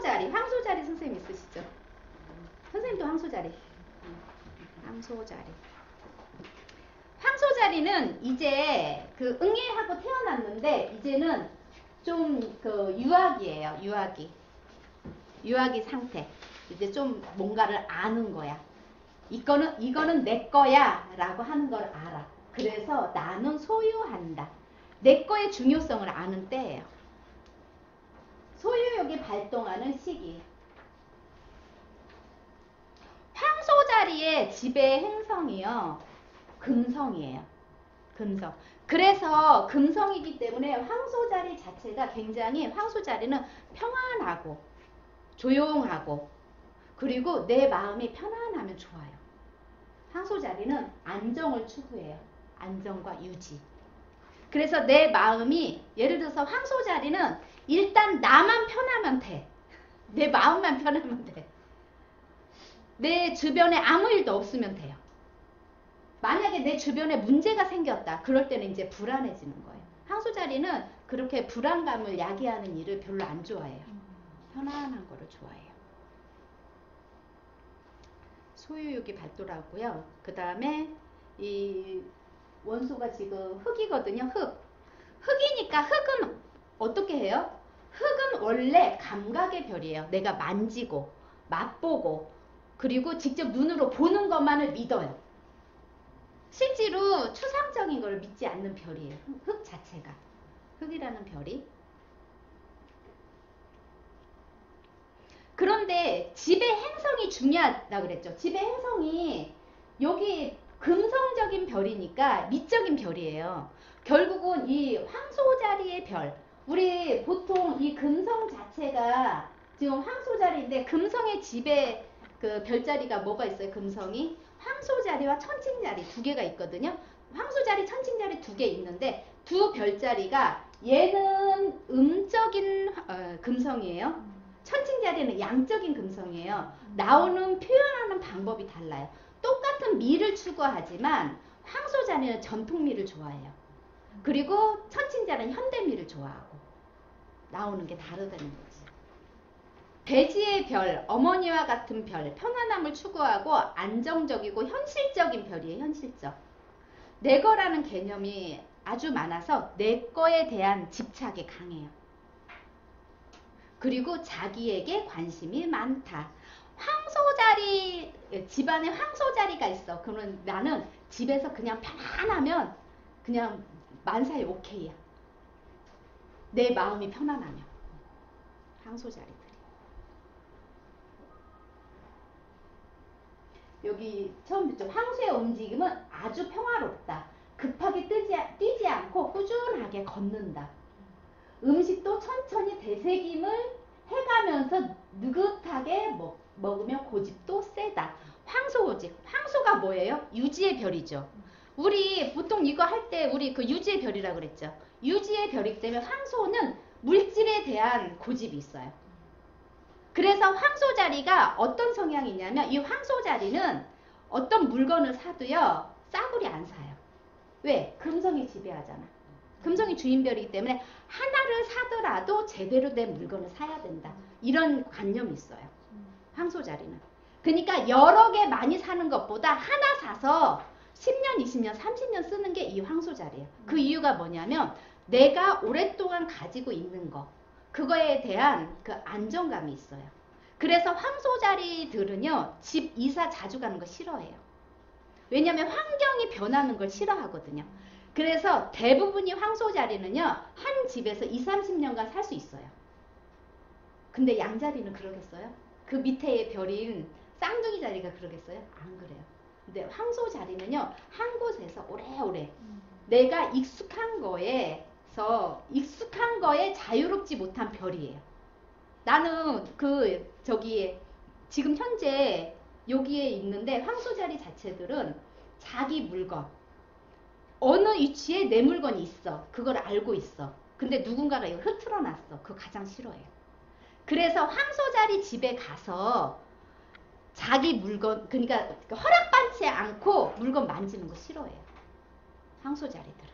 황소자리, 황소자리 선생님 있으시죠? 선생님도 황소자리. 황소자리. 황소자리는 이제 그 응애하고 태어났는데 이제는 좀 그 유아기예요. 유아기. 유아기 상태. 이제 좀 뭔가를 아는 거야. 이거는 내 거야 라고 하는 걸 알아. 그래서 나는 소유한다. 내 거의 중요성을 아는 때예요. 소유욕이 발동하는 시기. 황소자리의 지배 행성이요. 금성이에요. 금성. 그래서 금성이기 때문에 황소자리 자체가 굉장히, 황소자리는 평안하고 조용하고 그리고 내 마음이 편안하면 좋아요. 황소자리는 안정을 추구해요. 안정과 유지. 그래서 내 마음이, 예를 들어서 황소자리는 일단 나만 편하면 돼. 내 마음만 편하면 돼. 내 주변에 아무 일도 없으면 돼요. 만약에 내 주변에 문제가 생겼다. 그럴 때는 이제 불안해지는 거예요. 황소자리는 그렇게 불안감을 야기하는 일을 별로 안 좋아해요. 편안한 거를 좋아해요. 소유욕이 발달하고요. 그 다음에 이 원소가 지금 흙이거든요. 흙. 흙이니까 흙은 어떻게 해요? 흙은 원래 감각의 별이에요. 내가 만지고 맛보고 그리고 직접 눈으로 보는 것만을 믿어요. 실제로 추상적인 걸 믿지 않는 별이에요. 흙 자체가. 흙이라는 별이. 그런데 지배 행성이 중요하다고 그랬죠. 지배 행성이 여기 금성적인 별이니까 미적인 별이에요. 결국은 이 황소자리의 별, 우리 보통 이 금성 자체가 지금 황소자리인데 금성의 지배 그 별자리가 뭐가 있어요? 금성이 황소자리와 천칭자리 두 개가 있거든요. 황소자리, 천칭자리 두 개 있는데 두 별자리가, 얘는 음적인 금성이에요. 천칭자리는 양적인 금성이에요. 나오는, 표현하는 방법이 달라요. 똑같은 미를 추구하지만 황소자리는 전통미를 좋아해요. 그리고 천칭자리는 현대미를 좋아하고 나오는 게 다르다는 거지. 돼지의 별, 어머니와 같은 별, 편안함을 추구하고 안정적이고 현실적인 별이에요. 현실적. 내 거라는 개념이 아주 많아서 내 거에 대한 집착이 강해요. 그리고 자기에게 관심이 많다. 황소자리, 집안에 황소자리가 있어. 그러면 나는 집에서 그냥 편안하면 그냥 만사에 오케이야. 내 마음이 편안하면. 황소자리들이. 여기 처음 듣죠. 황소의 움직임은 아주 평화롭다. 급하게 뛰지 않고 꾸준하게 걷는다. 음식도 천천히 되새김을 해가면서 느긋하게 먹으면 고집도 세다. 황소고집. 황소가 뭐예요? 유지의 별이죠. 우리 보통 이거 할 때 우리 그 유지의 별이라고 그랬죠. 유지의 별이기 때문에 황소는 물질에 대한 고집이 있어요. 그래서 황소자리가 어떤 성향이 있냐면, 이 황소자리는 어떤 물건을 사도요 싸구려 안 사요. 왜? 금성이 지배하잖아. 금성이 주인별이기 때문에 하나를 사더라도 제대로 된 물건을 사야 된다. 이런 관념이 있어요. 황소자리는. 그러니까 여러 개 많이 사는 것보다 하나 사서 10년, 20년, 30년 쓰는 게 이 황소자리예요. 그 이유가 뭐냐면 내가 오랫동안 가지고 있는 거, 그거에 대한 그 안정감이 있어요. 그래서 황소자리들은요, 집 이사 자주 가는 거 싫어해요. 왜냐하면 환경이 변하는 걸 싫어하거든요. 그래서 대부분이 황소자리는요, 한 집에서 20, 30년간 살 수 있어요. 근데 양자리는 그러겠어요? 그 밑에의 별인 쌍둥이 자리가 그러겠어요? 안 그래요. 근데 황소자리는요, 한 곳에서 오래오래 내가 익숙한 거에 자유롭지 못한 별이에요. 나는 그 저기 지금 현재 여기에 있는데, 황소자리 자체들은 자기 물건, 어느 위치에 내 물건이 있어. 그걸 알고 있어. 근데 누군가가 이거 흐트러 놨어. 그거 가장 싫어해요. 그래서 황소자리 집에 가서 자기 물건, 그러니까 허락받지 않고 물건 만지는 거 싫어해요. 황소자리들은.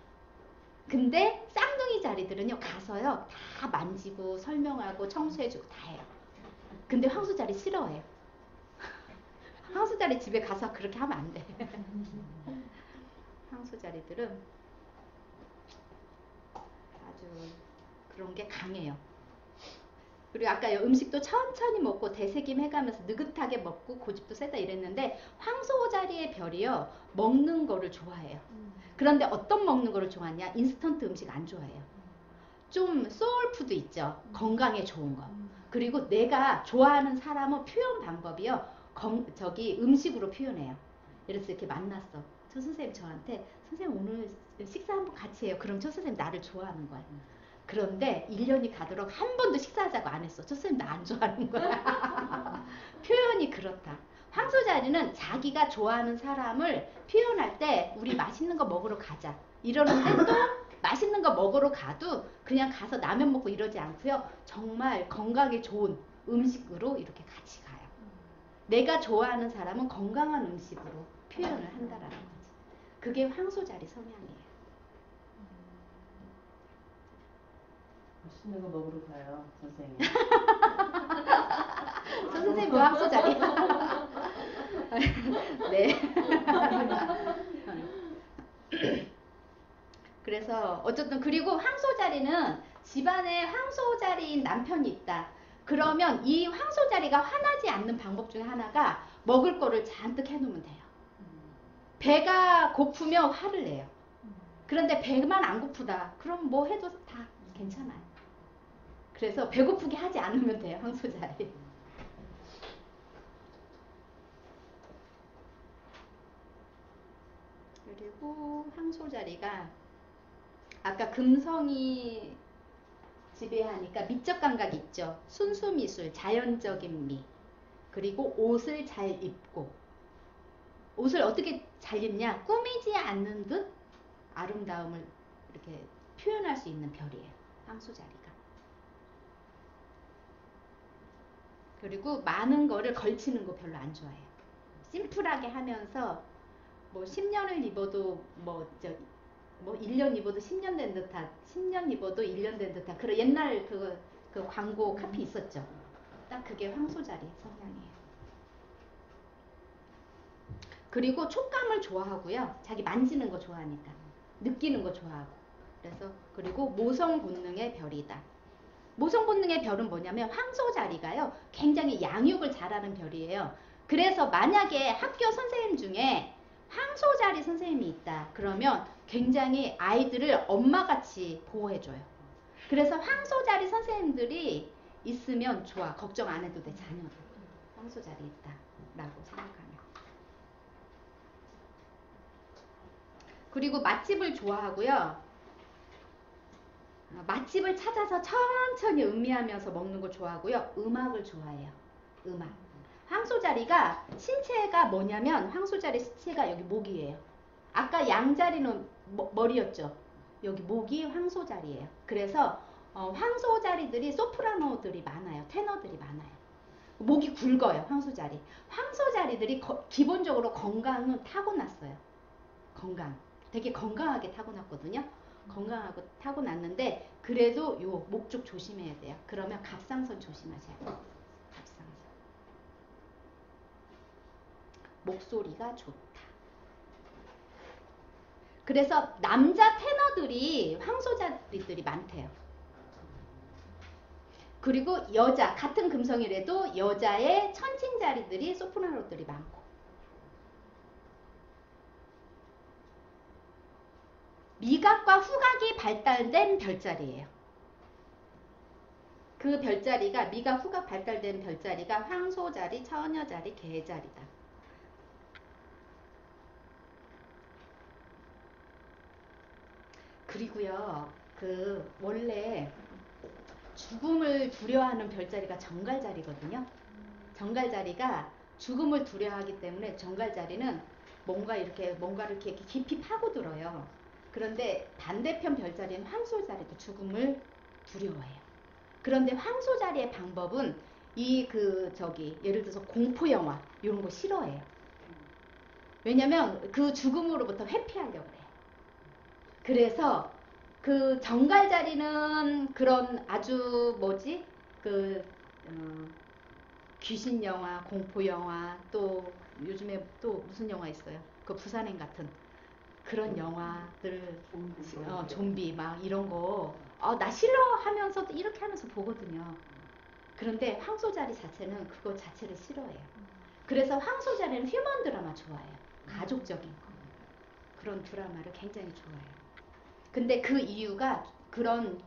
근데 쌍둥이 자리들은요, 가서요 다 만지고 설명하고 청소해주고 다 해요. 근데 황소자리 싫어해. 황소자리 집에 가서 그렇게 하면 안 돼. 황소자리들은 아주 그런 게 강해요. 그리고 아까 음식도 천천히 먹고 되새김 해가면서 느긋하게 먹고 고집도 세다 이랬는데, 황소자리의 별이요, 먹는 거를 좋아해요. 그런데 어떤 먹는 거를 좋아하냐, 인스턴트 음식 안 좋아해요. 좀 소울푸드 있죠, 건강에 좋은 거. 그리고 내가 좋아하는 사람은 표현 방법이요, 음식으로 표현해요. 이래서 이렇게 만났어. 초 선생님 저한테, 선생님 오늘 식사 한번 같이 해요. 그럼 초 선생님 나를 좋아하는 거야. 그런데 1년이 가도록 한 번도 식사하자고 안 했어. 저 선생님 나 안 좋아하는 거야. 표현이 그렇다. 황소자리는 자기가 좋아하는 사람을 표현할 때 우리 맛있는 거 먹으러 가자 이러는데, 또 맛있는 거 먹으러 가도 그냥 가서 라면 먹고 이러지 않고요, 정말 건강에 좋은 음식으로 이렇게 같이 가요. 내가 좋아하는 사람은 건강한 음식으로 표현을 한다라는 거지. 그게 황소자리 성향이에요. 맛있는 거 먹으러 가요, 선생님. 저 선생님 뭐 황소자리? 네. 그래서 어쨌든, 그리고 황소자리는 집안에 황소자리인 남편이 있다. 그러면 이 황소자리가 화나지 않는 방법 중에 하나가, 먹을 거를 잔뜩 해놓으면 돼요. 배가 고프면 화를 내요. 그런데 배만 안 고프다. 그럼 뭐 해도 다 괜찮아요. 그래서 배고프게 하지 않으면 돼요, 황소자리. 그리고 황소자리가 아까 금성이 지배하니까 미적 감각이 있죠. 순수 미술, 자연적인 미. 그리고 옷을 잘 입고. 옷을 어떻게 잘 입냐? 꾸미지 않는 듯 아름다움을 이렇게 표현할 수 있는 별이에요, 황소자리가. 그리고 많은 거를 걸치는 거 별로 안 좋아해요. 심플하게 하면서, 뭐 10년을 입어도 뭐 1년 입어도 10년 된 듯한, 10년 입어도 1년 된 듯한, 그런 옛날 그 광고 카피 있었죠. 딱 그게 황소자리 성향이에요. 그리고 촉감을 좋아하고요, 자기 만지는 거 좋아하니까, 느끼는 거 좋아하고. 그래서, 그리고 모성 본능의 별이다. 모성 본능의 별은 뭐냐면, 황소자리가요 굉장히 양육을 잘하는 별이에요. 그래서 만약에 학교 선생님 중에 황소자리 선생님이 있다 그러면 굉장히 아이들을 엄마같이 보호해줘요. 그래서 황소자리 선생님들이 있으면 좋아. 걱정 안 해도 돼, 자녀는. 황소자리 있다 라고 생각하면. 그리고 맛집을 좋아하고요, 맛집을 찾아서 천천히 음미하면서 먹는 걸 좋아하고요, 음악을 좋아해요. 음악. 황소자리가 신체가 뭐냐면, 황소자리 신체가 여기 목이에요. 아까 양자리는 머리였죠. 여기 목이 황소자리예요. 그래서 황소자리들이 소프라노들이 많아요. 테너들이 많아요. 목이 굵어요, 황소자리. 황소자리들이 기본적으로 건강은 타고났어요. 건강. 되게 건강하게 타고났거든요. 건강하고 타고났는데, 그래도 요 목 쪽 조심해야 돼요. 그러면 갑상선 조심하세요. 갑상선. 목소리가 좋다. 그래서 남자 테너들이 황소자리들이 많대요. 그리고 여자, 같은 금성이라도 여자의 천칭자리들이 소프라노들이 많고. 미각과 후각이 발달된 별자리예요. 그 별자리가, 미각 후각 발달된 별자리가 황소자리, 처녀자리, 개자리다. 그리고요, 그 원래 죽음을 두려워하는 별자리가 정갈자리거든요. 정갈자리가 죽음을 두려워하기 때문에, 정갈자리는 뭔가를 이렇게 깊이 파고들어요. 그런데 반대편 별자리인 황소자리도 죽음을 두려워해요. 그런데 황소자리의 방법은, 예를 들어서 공포영화, 이런 거 싫어해요. 왜냐면 그 죽음으로부터 회피하려고 해요. 그래서 그 정갈자리는 그런 아주 귀신 영화, 공포 영화, 또 요즘에 또 무슨 영화 있어요? 그 부산행 같은 그런 영화들, 좀비 막 이런 거, 나 싫어 하면서도 이렇게 하면서 보거든요. 그런데 황소자리 자체는 그거 자체를 싫어해요. 그래서 황소자리는 휴먼 드라마 좋아해요. 가족적인 거. 그런 드라마를 굉장히 좋아해요. 근데 그 이유가 그런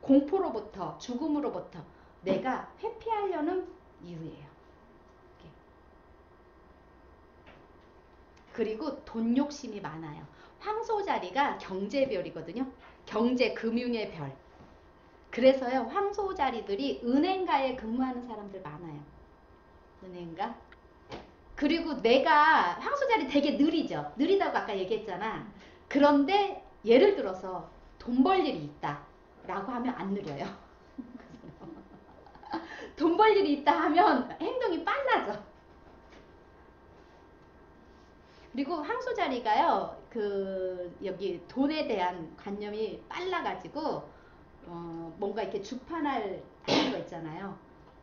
공포로부터, 죽음으로부터 내가 회피하려는 이유예요. 그리고 돈 욕심이 많아요. 황소자리가 경제별이거든요. 경제, 금융의 별. 그래서요, 황소자리들이 은행가에 근무하는 사람들 많아요. 은행가. 그리고 내가, 황소자리 되게 느리죠. 느리다고 아까 얘기했잖아. 그런데 예를 들어서 돈 벌 일이 있다 라고 하면 안 느려요. 돈 벌 일이 있다 하면 행동이 빨라져. 그리고 황소자리가요, 여기 돈에 대한 관념이 빨라가지고, 뭔가 이렇게 주판할 하는 거 있잖아요.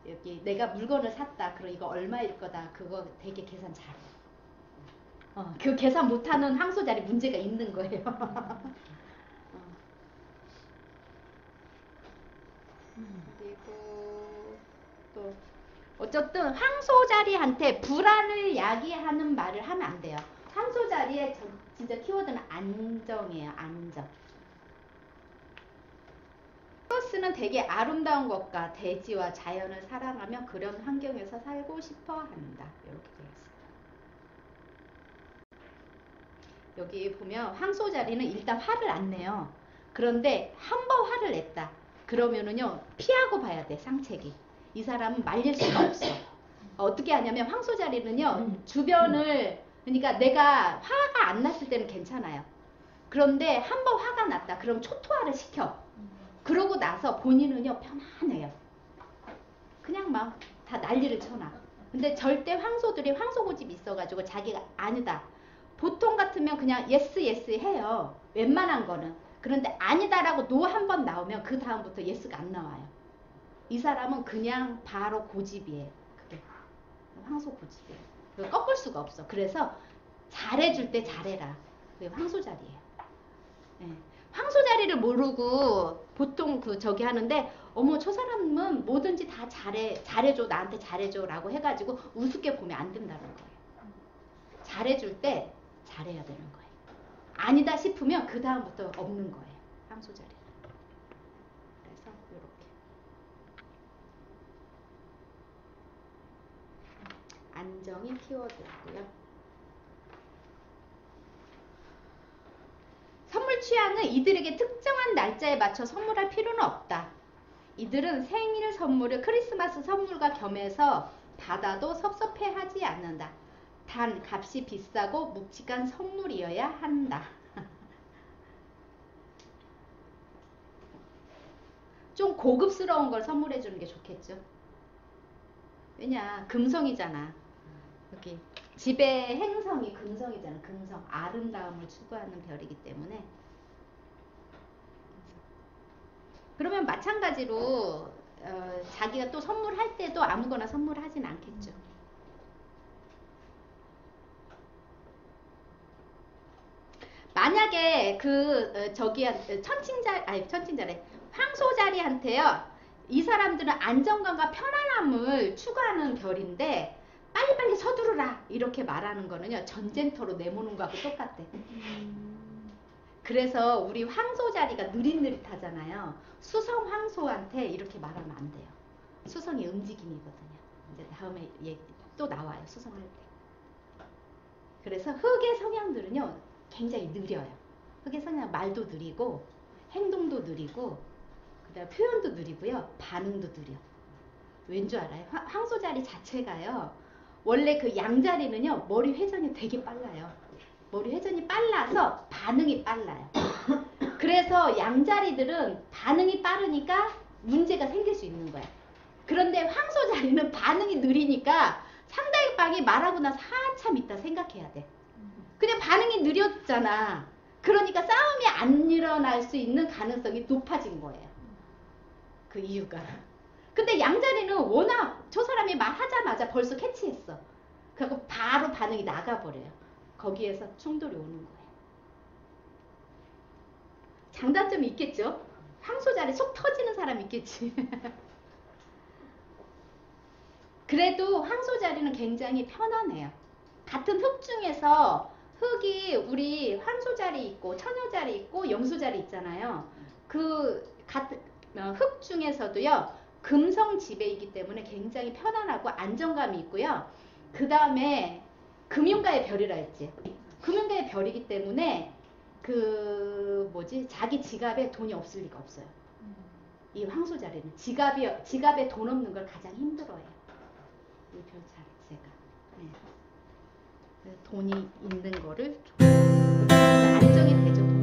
여기 내가 물건을 샀다. 그럼 이거 얼마일 거다. 그거 되게 계산 잘해. 그 계산 못하는 황소자리 문제가 있는 거예요. 그리고 또 어쨌든 황소자리한테 불안을 야기하는 말을 하면 안 돼요. 황소자리의 진짜 키워드는 안정이에요. 안정. 타우러스는 되게 아름다운 것과 대지와 자연을 사랑하며 그런 환경에서 살고 싶어 한다. 이렇게 되어 있습니다. 여기 보면 황소자리는 일단 화를 안 내요. 그런데 한번 화를 냈다. 그러면은요, 피하고 봐야 돼. 상책이. 이 사람은 말릴 수가 없어. 어떻게 하냐면 황소자리는요, 주변을, 그러니까 내가 화가 안 났을 때는 괜찮아요. 그런데 한번 화가 났다. 그럼 초토화를 시켜. 그러고 나서 본인은요, 편안해요. 그냥 막 다 난리를 쳐놔. 근데 절대 황소들이 황소고집이 있어가지고 자기가 아니다. 보통 같으면 그냥 예스 예스 해요. 웬만한 거는. 그런데 아니다라고 노 한 번 나오면 그 다음부터 예스가 안 나와요. 이 사람은 그냥 바로 고집이에요. 그게 황소 고집이에요. 그걸 꺾을 수가 없어. 그래서 잘해줄 때 잘해라. 그게 황소자리예요. 네. 황소자리를 모르고 보통 저기 하는데, 어머 저 사람은 뭐든지 다 잘해줘, 나한테 잘해줘 라고 해가지고 우습게 보면 안 된다는 거예요. 잘해줄 때 잘해야 되는 거예요. 아니다 싶으면 그 다음부터 없는 거예요. 황소자리. 그래서 이렇게 안정이 키워드고요. 선물 취향은 이들에게 특정한 날짜에 맞춰 선물할 필요는 없다. 이들은 생일 선물을 크리스마스 선물과 겸해서 받아도 섭섭해하지 않는다. 단 값이 비싸고 묵직한 선물이어야 한다. 좀 고급스러운 걸 선물해 주는 게 좋겠죠. 왜냐, 금성이잖아. 여기. 집의 행성이 금성이잖아. 금성. 아름다움을 추구하는 별이기 때문에. 그러면 마찬가지로 자기가 또 선물할 때도 아무거나 선물하진 않겠죠. 만약에 황소자리한테요. 이 사람들은 안정감과 편안함을 추구하는 별인데 빨리빨리 서두르라 이렇게 말하는 거는요, 전쟁터로 내모는 거하고 똑같대. 그래서 우리 황소자리가 느릿느릿하잖아요. 수성 황소한테 이렇게 말하면 안 돼요. 수성이 움직임이거든요. 이제 다음에 또 나와요. 수성할 때. 그래서 흑의 성향들은요, 굉장히 느려요. 흑의 성향 말도 느리고 행동도 느리고 그다음에 표현도 느리고요, 반응도 느려. 왠 줄 알아요? 황소자리 자체가요. 원래 그 양자리는요, 머리 회전이 되게 빨라요. 머리 회전이 빨라서 반응이 빨라요. 그래서 양자리들은 반응이 빠르니까 문제가 생길 수 있는 거예요. 그런데 황소자리는 반응이 느리니까 상대방이 말하고 나서 한참 있다 생각해야 돼. 그냥 반응이 느렸잖아. 그러니까 싸움이 안 일어날 수 있는 가능성이 높아진 거예요. 그 이유가. 근데 양자리는 워낙 저 사람이 말하자마자 벌써 캐치했어. 그리고 바로 반응이 나가버려요. 거기에서 충돌이 오는 거예요. 장단점이 있겠죠? 황소자리 속 터지는 사람 있겠지. 그래도 황소자리는 굉장히 편안해요. 같은 흙 중에서 흙이 우리 황소자리 있고 처녀자리 있고 염소자리 있잖아요. 그 같은 흙 중에서도요. 금성 지배이기 때문에 굉장히 편안하고 안정감이 있고요. 그 다음에 금융가의 별이라 했지. 금융가의 별이기 때문에 자기 지갑에 돈이 없을 리가 없어요. 이 황소자리는 지갑에 돈 없는 걸 가장 힘들어해요. 이 별 자체가. 네. 돈이 있는 거를 안정이 되죠.